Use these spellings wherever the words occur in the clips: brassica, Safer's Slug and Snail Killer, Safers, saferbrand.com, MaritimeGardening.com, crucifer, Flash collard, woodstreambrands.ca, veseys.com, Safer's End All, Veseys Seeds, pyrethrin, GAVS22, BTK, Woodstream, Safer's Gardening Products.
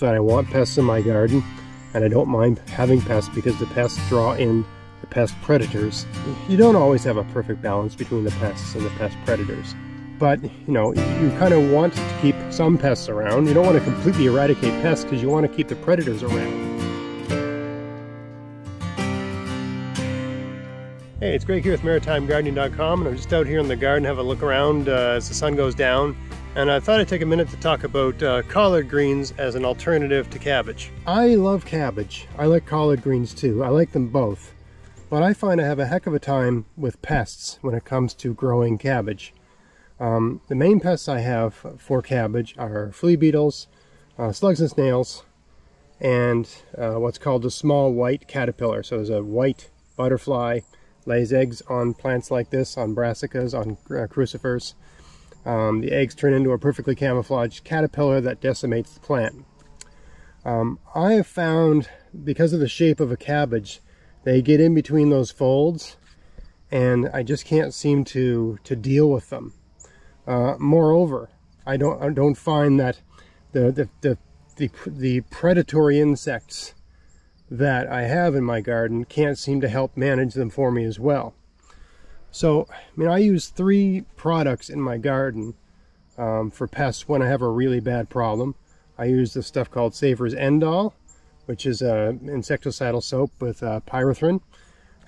that I want pests in my garden, and I don't mind having pests because the pests draw in the pest predators. You don't always have a perfect balance between the pests and the pest predators, but you know, you kind of want to keep some pests around. You don't want to completely eradicate pests because you want to keep the predators around. Hey, it's Greg here with MaritimeGardening.com, and I'm just out here in the garden having a look around as the sun goes down. And I thought I'd take a minute to talk about collard greens as an alternative to cabbage. I love cabbage. I like collard greens too. I like them both. But I find I have a heck of a time with pests when it comes to growing cabbage. The main pests I have for cabbage are flea beetles, slugs and snails, and what's called the small white caterpillar. So there's a white butterfly, lays eggs on plants like this, on brassicas, on crucifers. The eggs turn into a perfectly camouflaged caterpillar that decimates the plant. I have found, because of the shape of a cabbage, they get in between those folds, and I just can't seem to deal with them. Moreover, I don't find that the predatory insects that I have in my garden can't seem to help manage them for me as well. So, I mean, I use 3 products in my garden for pests when I have a really bad problem. I use this stuff called Safer's End All, which is an insecticidal soap with pyrethrin.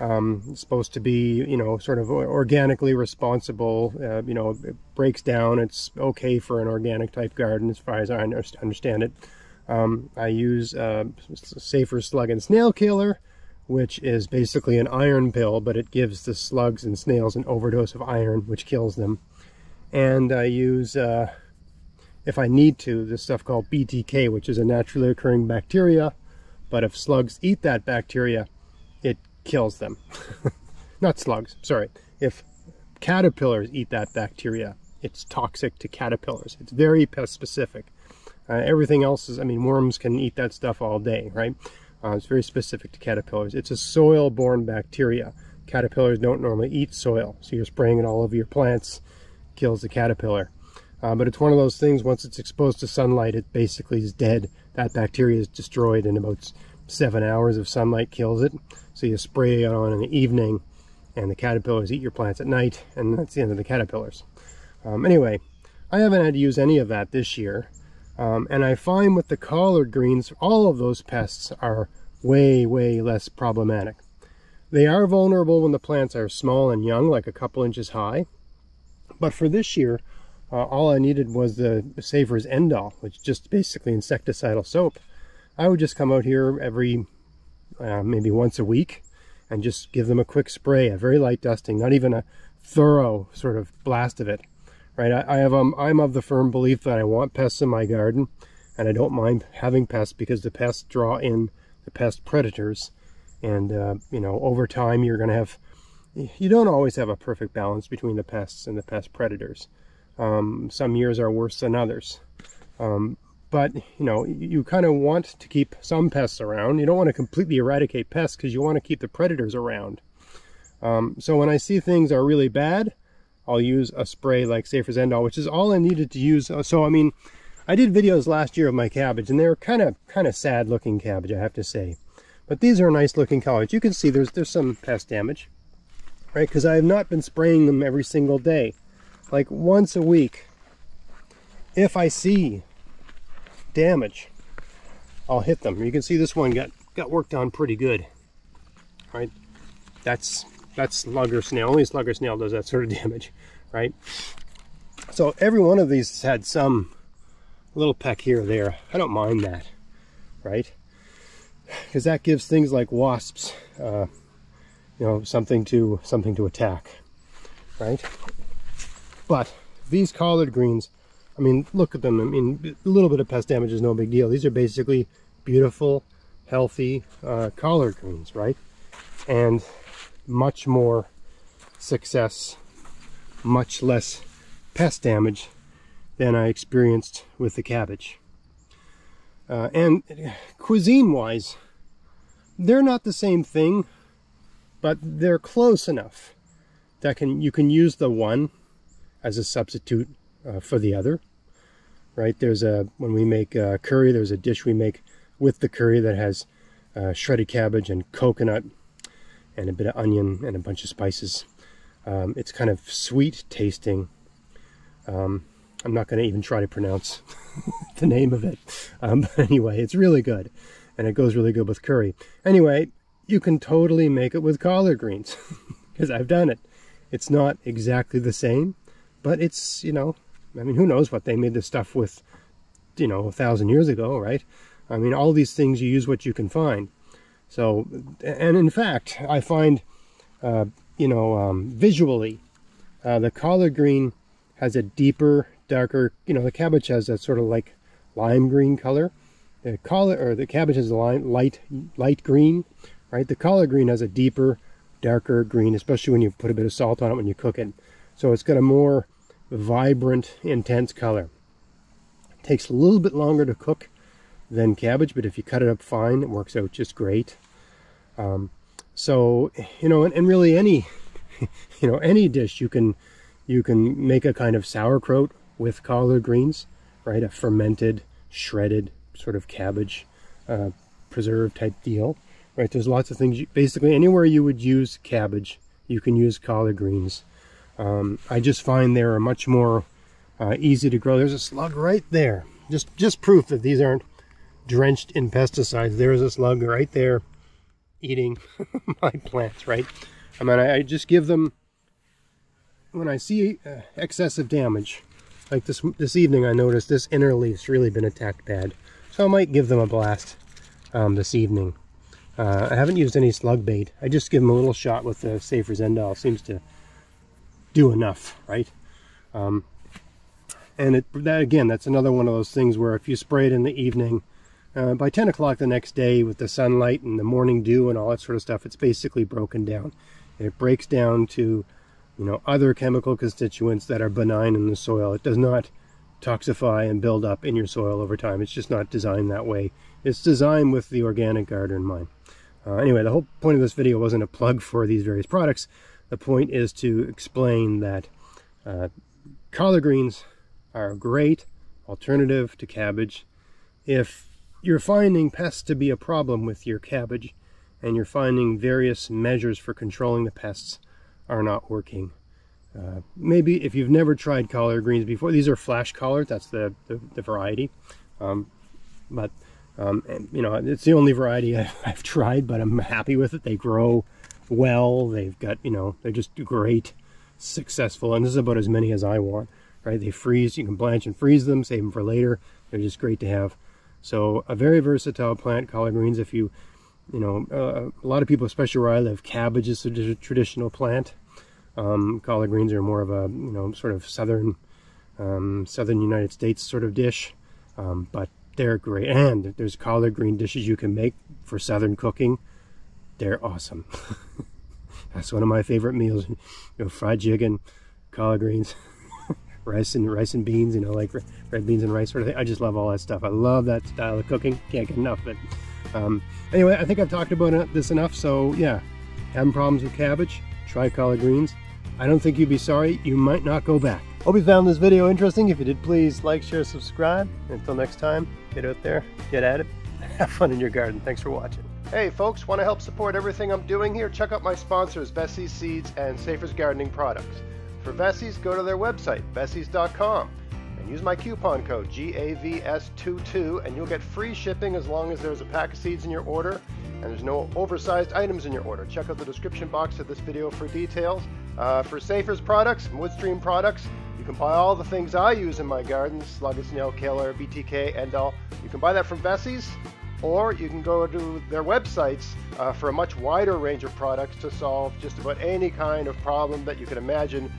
It's supposed to be, you know, sort of organically responsible. You know, it breaks down. It's okay for an organic type garden as far as I understand it. I use Safer's Slug and Snail Killer, which is basically an iron pill, but it gives the slugs and snails an overdose of iron, which kills them. And I use, if I need to, this stuff called BTK, which is a naturally occurring bacteria, but if slugs eat that bacteria, it kills them. Not slugs, sorry. If caterpillars eat that bacteria, it's toxic to caterpillars. It's very pest specific. Everything else is, I mean, worms can eat that stuff all day, right? It's very specific to caterpillars. It's a soil-borne bacteria. Caterpillars don't normally eat soil, so you're spraying it all over your plants, kills the caterpillar. But it's one of those things, once it's exposed to sunlight, it basically is dead. That bacteria is destroyed in about 7 hours of sunlight, kills it. So you spray it on in the evening, and the caterpillars eat your plants at night, and that's the end of the caterpillars. Anyway, I haven't had to use any of that this year. And I find with the collard greens, all of those pests are way, way less problematic. They are vulnerable when the plants are small and young, like a couple inches high. But for this year, all I needed was the Safer's End All, which is just basically insecticidal soap. I would just come out here every, maybe once a week, and just give them a quick spray, a very light dusting, not even a thorough sort of blast of it. Right, I'm of the firm belief that I want pests in my garden, and I don't mind having pests because the pests draw in the pest predators, and you know, over time you're going to have, you don't always have a perfect balance between the pests and the pest predators. Some years are worse than others, but you know, you kind of want to keep some pests around. You don't want to completely eradicate pests because you want to keep the predators around. So when I see things are really bad, I'll use a spray like Safer's End All, which is all I needed to use. So, I mean, I did videos last year of my cabbage, and they were kind of sad looking cabbage, I have to say. But these are nice looking collards. You can see there's some pest damage, right? Because I have not been spraying them every single day. Like once a week, if I see damage, I'll hit them. You can see this one got worked on pretty good, right? That's slug or snail. Only slug or snail does that sort of damage, right? So every one of these had some little peck here or there. I don't mind that, right? Because that gives things like wasps, you know, something to attack, right? But these collard greens, I mean, look at them. I mean, a little bit of pest damage is no big deal. These are basically beautiful, healthy collard greens, right? And much more success, much less pest damage than I experienced with the cabbage. And cuisine-wise, they're not the same thing, but they're close enough that you can use the one as a substitute for the other. right? There's a, when we make curry, there's a dish we make with the curry that has shredded cabbage and coconut and a bit of onion and a bunch of spices. It's kind of sweet tasting. I'm not going to even try to pronounce the name of it. But anyway, it's really good. And it goes really good with curry. Anyway, you can totally make it with collard greens because I've done it. It's not exactly the same, but it's, you know, I mean, who knows what they made this stuff with, you know, 1,000 years ago, right? I mean, all these things, you use what you can find. So, and in fact, I find, you know, visually, the collard green has a deeper, darker, you know, the cabbage has that sort of like lime green color. The collard, or the cabbage has a light green, right? The collard green has a deeper, darker green, especially when you put a bit of salt on it when you cook it. So it's got a more vibrant, intense color. It takes a little bit longer to cook than cabbage, but if you cut it up fine, it works out just great. So, you know, and really any, you know, any dish you can make a kind of sauerkraut with collard greens, right? A fermented, shredded sort of cabbage preserve type deal, right? There's lots of things. Basically, anywhere you would use cabbage, you can use collard greens. I just find they are much more easy to grow. There's a slug right there. Just proof that these aren't drenched in pesticides. There's a slug right there eating my plants, right? I mean, I just give them, when I see excessive damage, like this evening I noticed this inner leaf's really been attacked bad. So I might give them a blast this evening. I haven't used any slug bait. I just give them a little shot with the Safer's End All. Seems to do enough, right? And that again, that's another one of those things where if you spray it in the evening, by 10 o'clock the next day with the sunlight and the morning dew and all that sort of stuff, it's basically broken down. It breaks down to, you know, other chemical constituents that are benign in the soil. It does not toxify and build up in your soil over time. It's just not designed that way. It's designed with the organic garden in mind. Anyway, the whole point of this video wasn't a plug for these various products. The point is to explain that collard greens are a great alternative to cabbage. If you're finding pests to be a problem with your cabbage and you're finding various measures for controlling the pests are not working, maybe if you've never tried collard greens before, these are Flash collard, that's the variety, and, you know, it's the only variety I've tried, but I'm happy with it. They grow well, they've got, you know, they're just great, successful, and this is about as many as I want, right? They freeze, you can blanch and freeze them, save them for later. They're just great to have. So a very versatile plant, collard greens. If you know, a lot of people, especially where I live, cabbage is a traditional plant. Collard greens are more of a, you know, sort of southern United States sort of dish, but they're great. And there's collard green dishes you can make for southern cooking. They're awesome. That's one of my favorite meals. You know, fried chicken, collard greens, rice and beans. You know, like red beans and rice sort of thing. I just love all that stuff. I love that style of cooking. Can't get enough of it. Anyway, I think I've talked about this enough. So yeah, having problems with cabbage, try collard greens. I don't think you'd be sorry. You might not go back. Hope you found this video interesting. If you did, please like, share, subscribe. And until next time, get out there, get at it, and have fun in your garden. Thanks for watching. Hey folks, want to help support everything I'm doing here? Check out my sponsors, Veseys Seeds and Safer's Gardening Products. For Veseys, go to their website, veseys.com, and use my coupon code GAVS22 and you'll get free shipping as long as there's a pack of seeds in your order and there's no oversized items in your order. Check out the description box of this video for details. For Safer's products, Woodstream products, you can buy all the things I use in my garden, Slug and Snail Killer, BTK, End All. You can buy that from Veseys, or you can go to their websites for a much wider range of products to solve just about any kind of problem that you can imagine,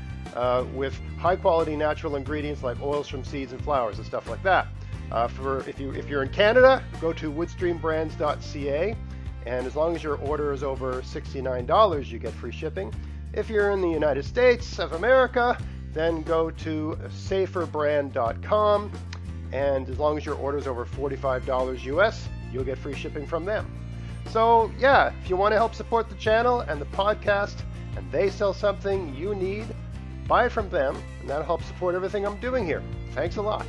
with high quality natural ingredients like oils from seeds and flowers and stuff like that. If you're in Canada, go to woodstreambrands.ca, and as long as your order is over $69, you get free shipping. If you're in the United States of America, then go to saferbrand.com, and as long as your order is over $45 US, you'll get free shipping from them. So yeah, if you want to help support the channel and the podcast, and they sell something you need, buy it from them, and that'll help support everything I'm doing here. Thanks a lot.